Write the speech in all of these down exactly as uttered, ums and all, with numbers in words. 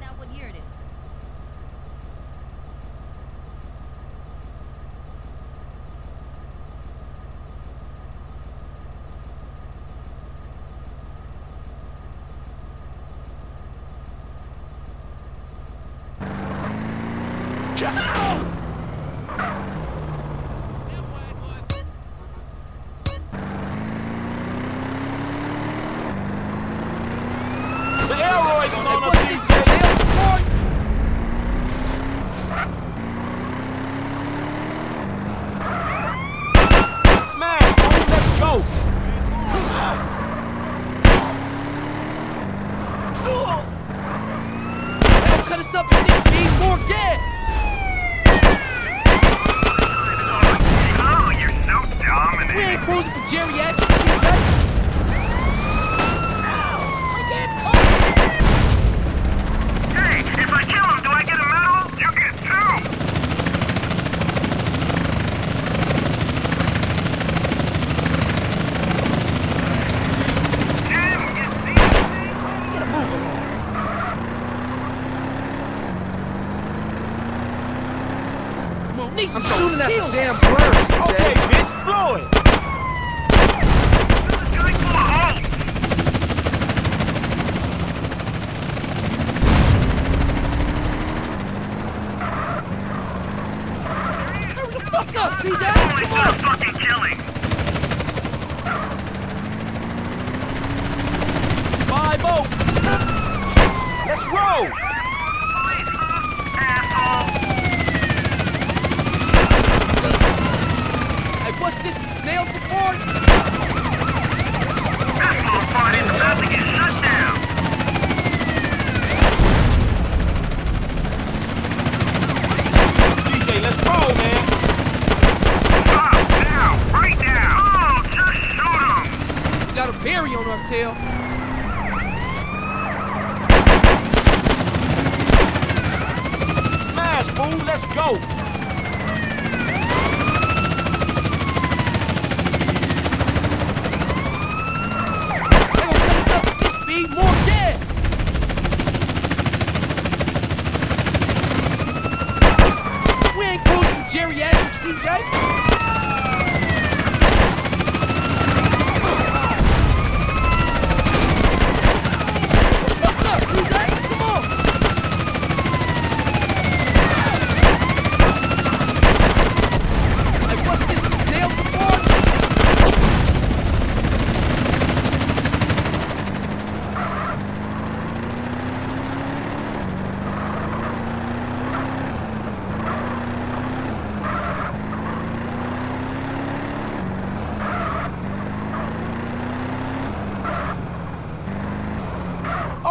find out what year it is. I'm shooting at the damn bird, C J. Okay, bitch, blow it! Hurry the fuck up, C J! Come on! Fucking killing! Five oh! Let's roll! Police, huh? Asshole! What's this nailed before? That little party's about to get shut down. C J, let's roll, man. Stop now, right now. Oh, just shoot him. We got a berry on our tail. Smash, fool. Let's go.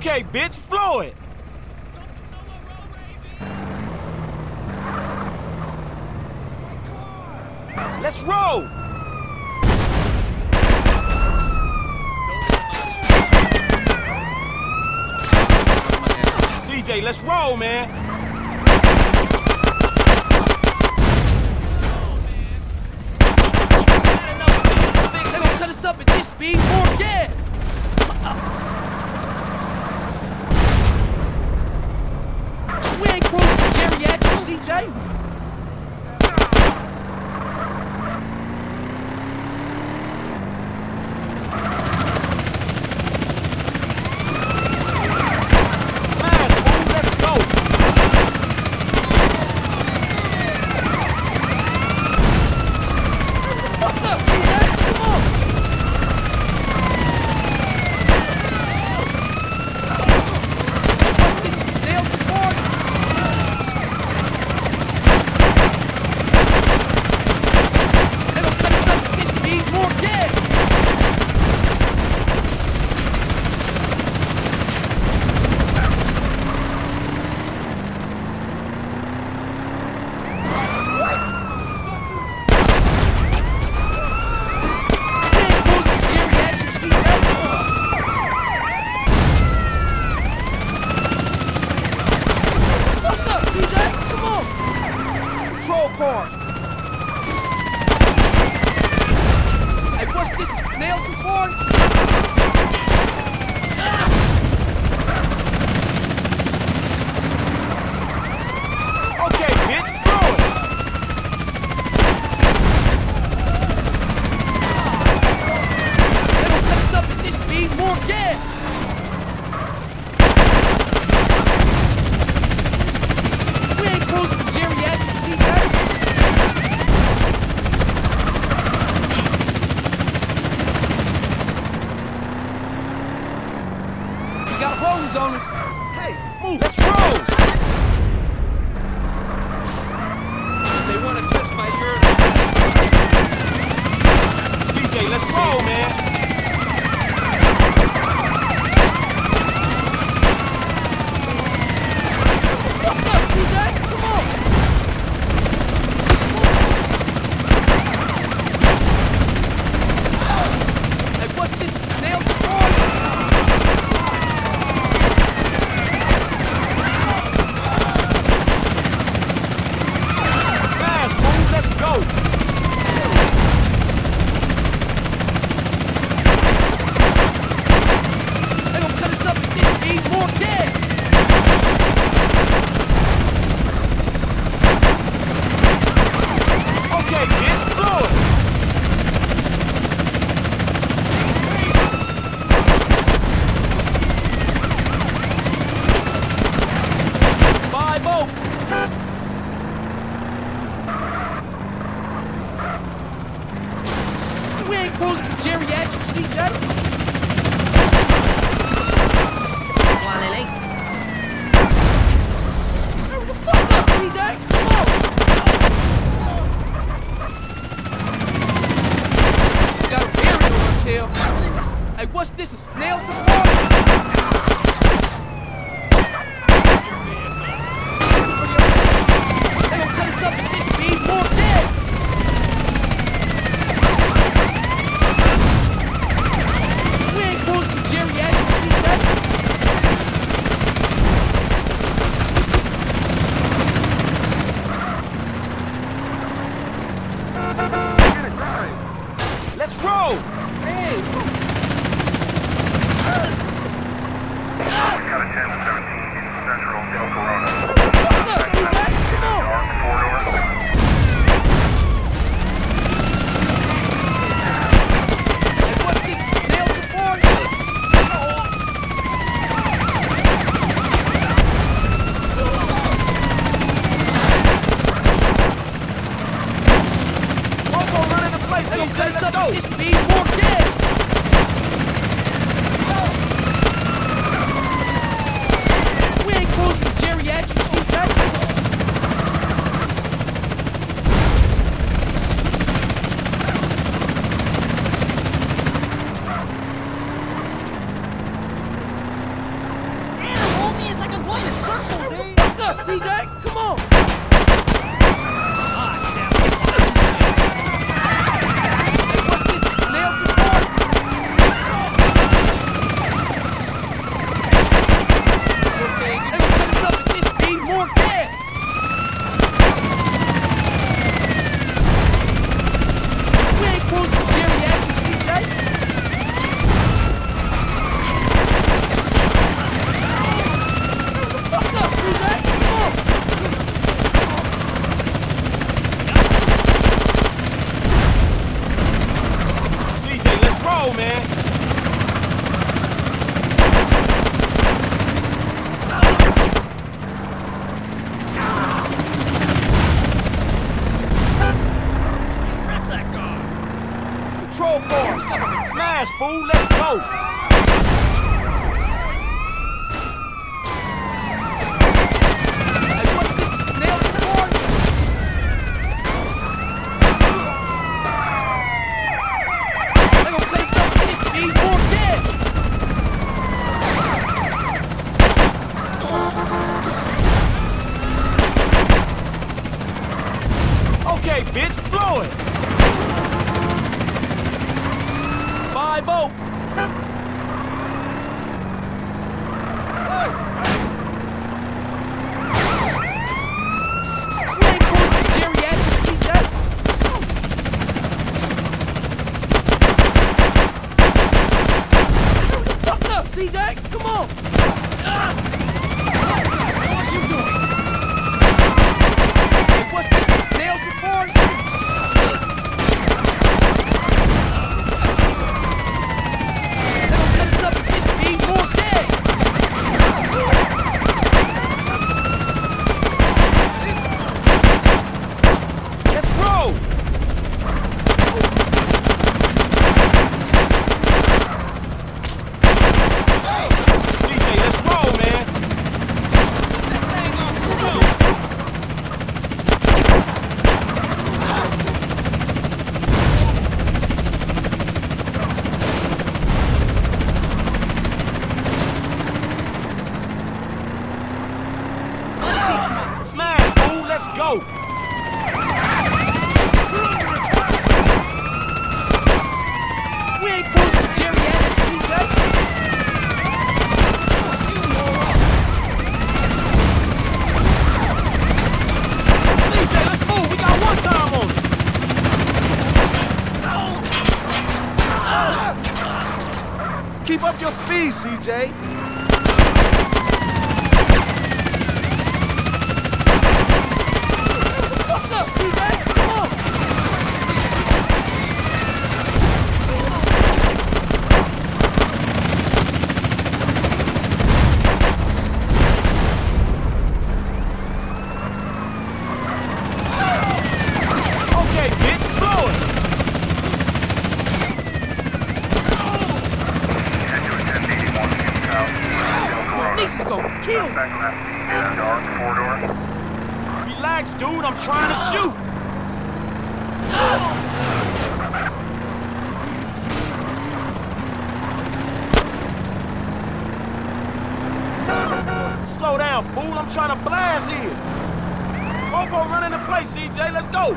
Okay, bitch, blow it! Let's roll! C J, let's roll, man! They're gonna cut us up at this speed, more gas! C J? C J! Hey, what's this? A snail for the water? They gonna cut us up with this beam more dead! We ain't close to geriatrics. I gotta drive. Let's roll! Hey! C J, come on! Smash, fool, let's go! Hey, what's this snail for? They gonna play something this beat for dead! Okay, bitch, blow it! Five oh. Hey. You ain't going to geriatrics, C J. Shoot the fuck up, C J. Come on. Ah. Keep up your speed, C J! What's up, C J? Come on! Okay, bitch, blow it! Out. Relax, dude. I'm trying to shoot. Slow down, fool. I'm trying to blast here. Robo, run into play, C J. Let's go.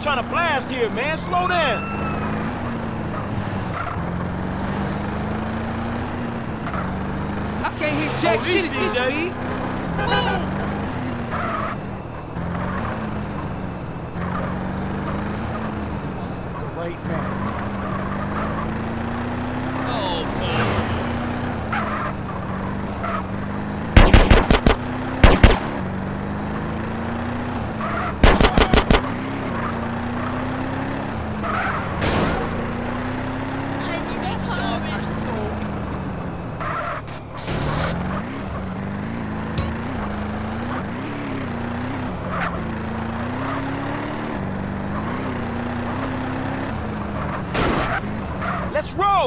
Trying to blast here, man. Slow down. I can't hear jack shit at this speed. Right now. Oh man. Let's roll!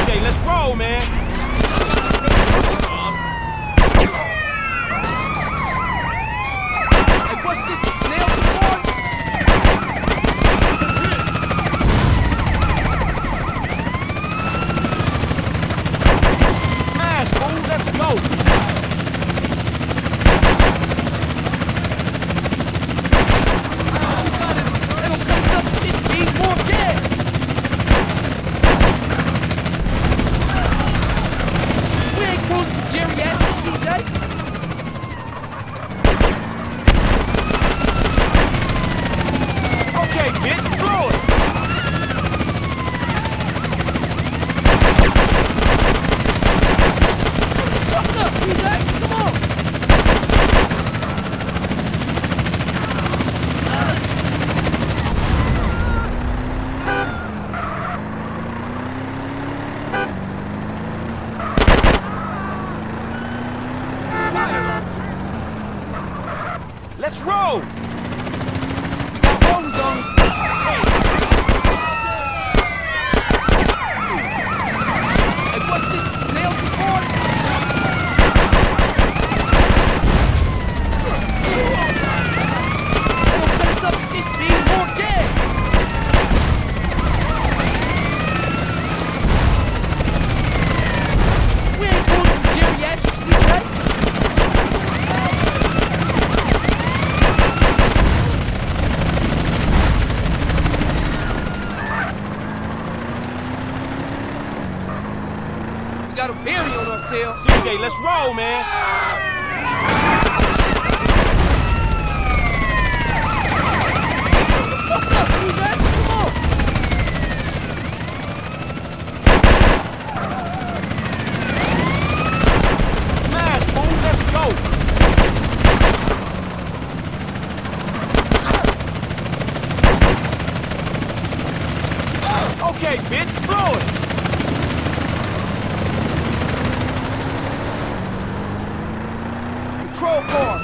Okay, let's roll, man! Let's roll! We got bombs on us! Hey, what's this? Nails before? I don't think so, this thing won't get! We ain't going to geriatrics, right? Got a berry on our tail. C J, let's roll, man. What's up, C J? Come on. Nice, fool. Let's go. Okay, bitch. Blow it. Roll for.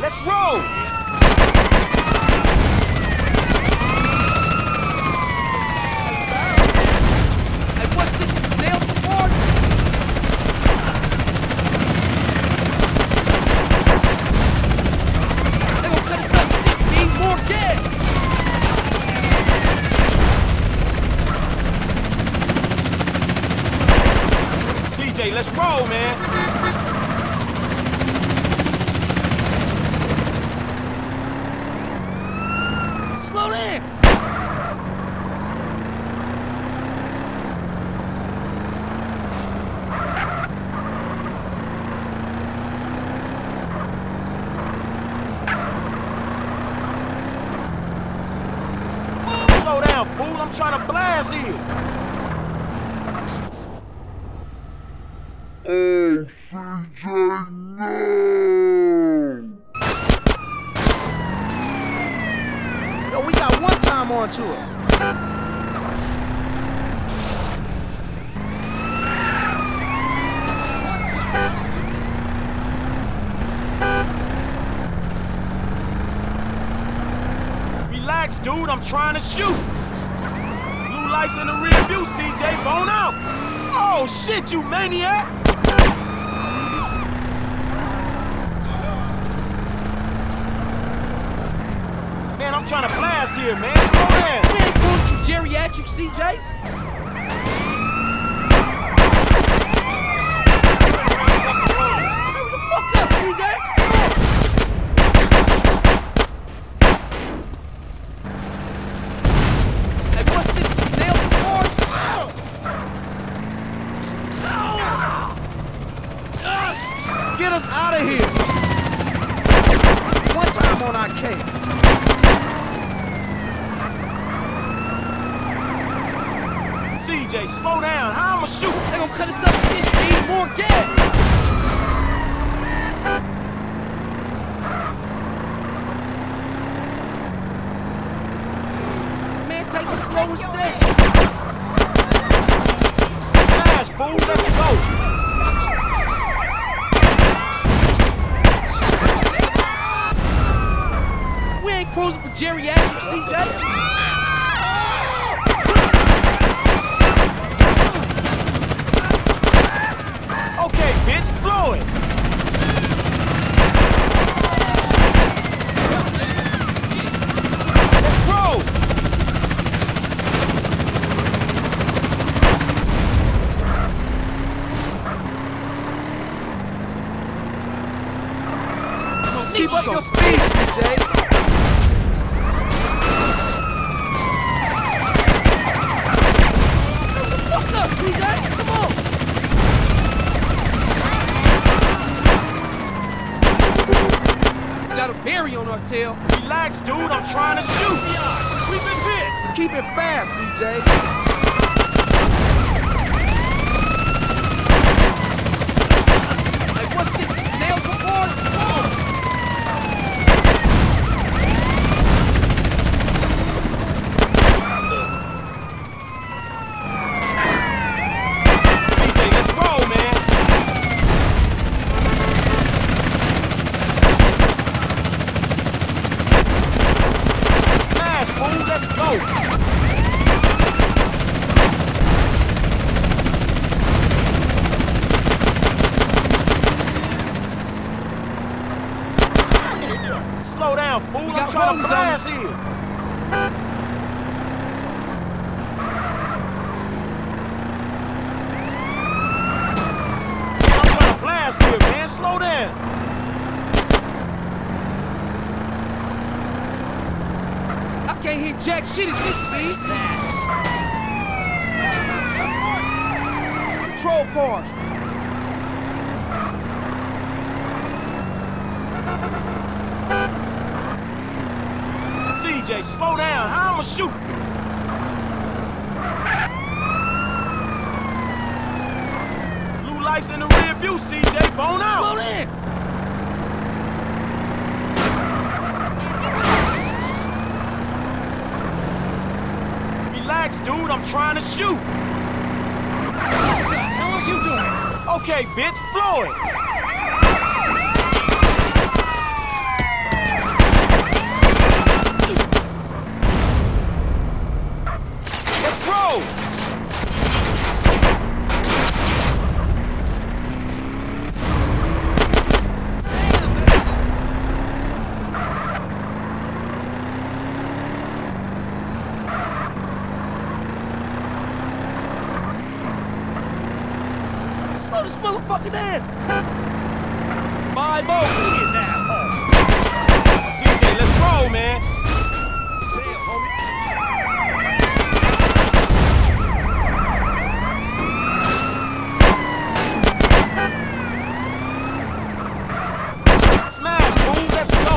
Let's roll! And what's this nail before? They will cut us up to sixteen more dead! C J, let's roll, man! Slow down, fool. I'm trying to blast here. Hey, C J, no! Yo, we got one time on to us. trying to shoot. Blue lights in the rear view, C J. Bone out. Oh, shit, you maniac. Man, I'm trying to blast here, man. Go ahead. You ain't going to geriatrics, C J. Get us out of here! One time on our case. C J, slow down. How I'ma shoot? They're gonna cut us up again. We need more gas. Man, take the slowest step. Smash, fool. Let's go. Cruising for geriatrics, C J. Okay, bitch, blow it. Let's roll. So keep up your speed, C J. Got a berry on our tail. Relax, dude. I'm trying to shoot. We've been hit. Keep it fast, C J. Like, what's this? Nails before? Oh. C J, let's roll, man. Slow down, fool. I'm trying to blast here. I'm trying to blast here, man. Slow down. I can't hear jack shit at this speed. Nah. Control car. C J, slow down. How I'ma shoot? Blue lights in the rear view, C J. Bone out. Slow down. Relax, dude. I'm trying to shoot. What the hell are you doing? Okay, bitch, blow it. This motherfucker dead. My boat is asshole. C J, let's roll, man. Damn, homie. Smash, fool. Let's go.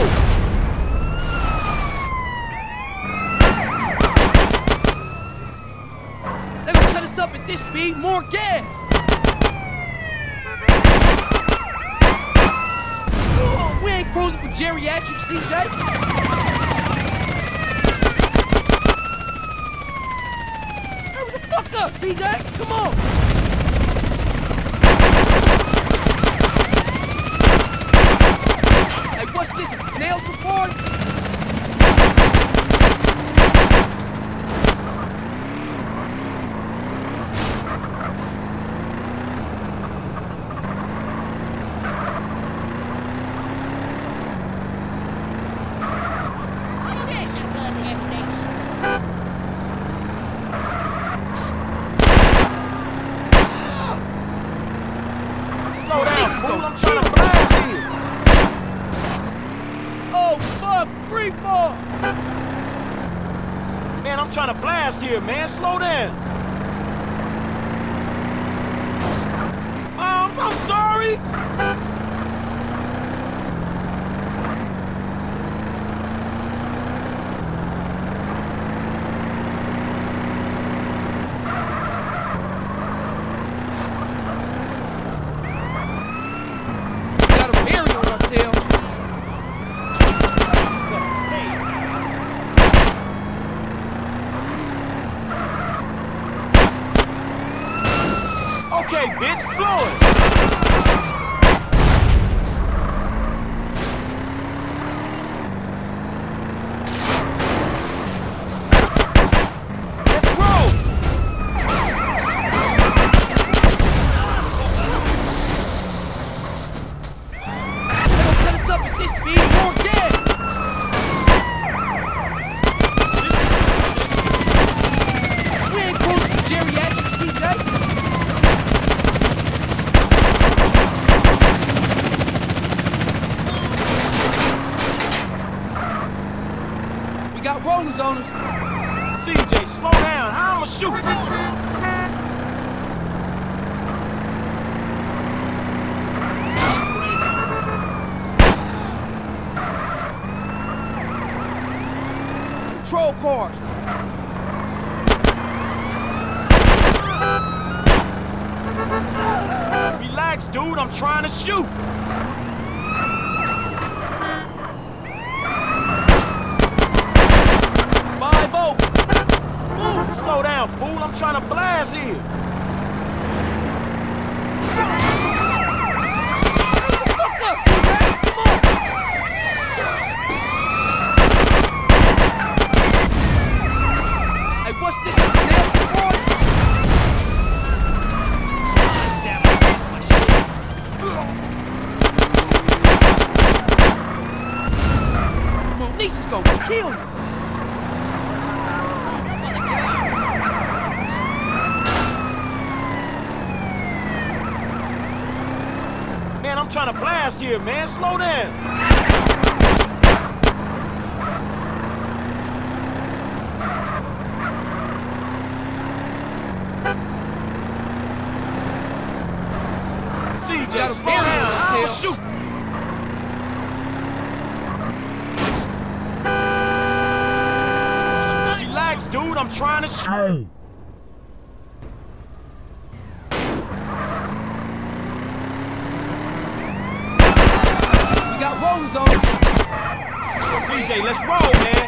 They're gonna cut us up at this speed. More gas. Cruising for geriatrics, C J. Hurry the fuck up, C J. Come on. Hey, what's this? Nail support? Let's go. I'm trying to find you. Oh, fuck. Free fall. Man, I'm trying to blast here, man. Slow down. Mom, I'm sorry. Okay, bitch, blow it! Let's roll! They'll set us up at this speed more dead! We ain't close to geriatric, C J! We got rollies on us. C J, slow down. I'ma shoot. Patrol cars. Relax, dude. I'm trying to shoot. Slow down, fool. I'm trying to blast here. Fuck up, man. Come on. Hey, what's this? Monique is gonna kill you. Man, I'm trying to blast here, man. Slow down. C J, slow down. I'll shoot. Relax, dude. I'm trying to shoot. Got rolls on. C J, let's roll, man.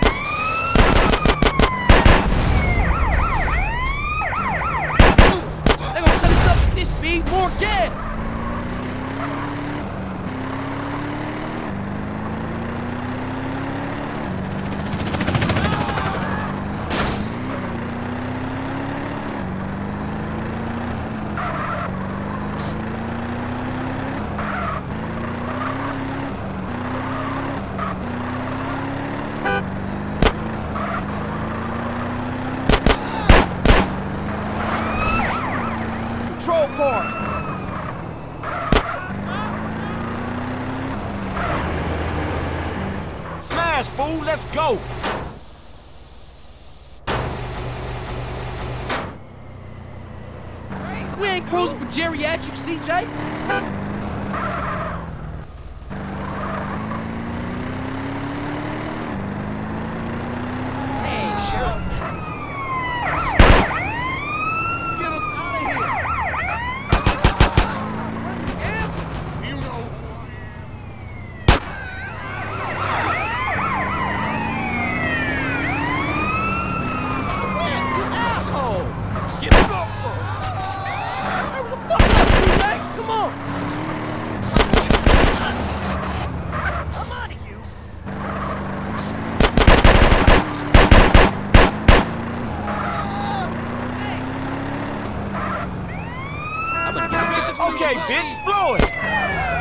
They're gonna cut us up at this speed, more gas. Patrol car. Smash, fool. Let's go. We ain't cruising for geriatrics, C J. Hey, Sheriff. Okay, bitch, blow it!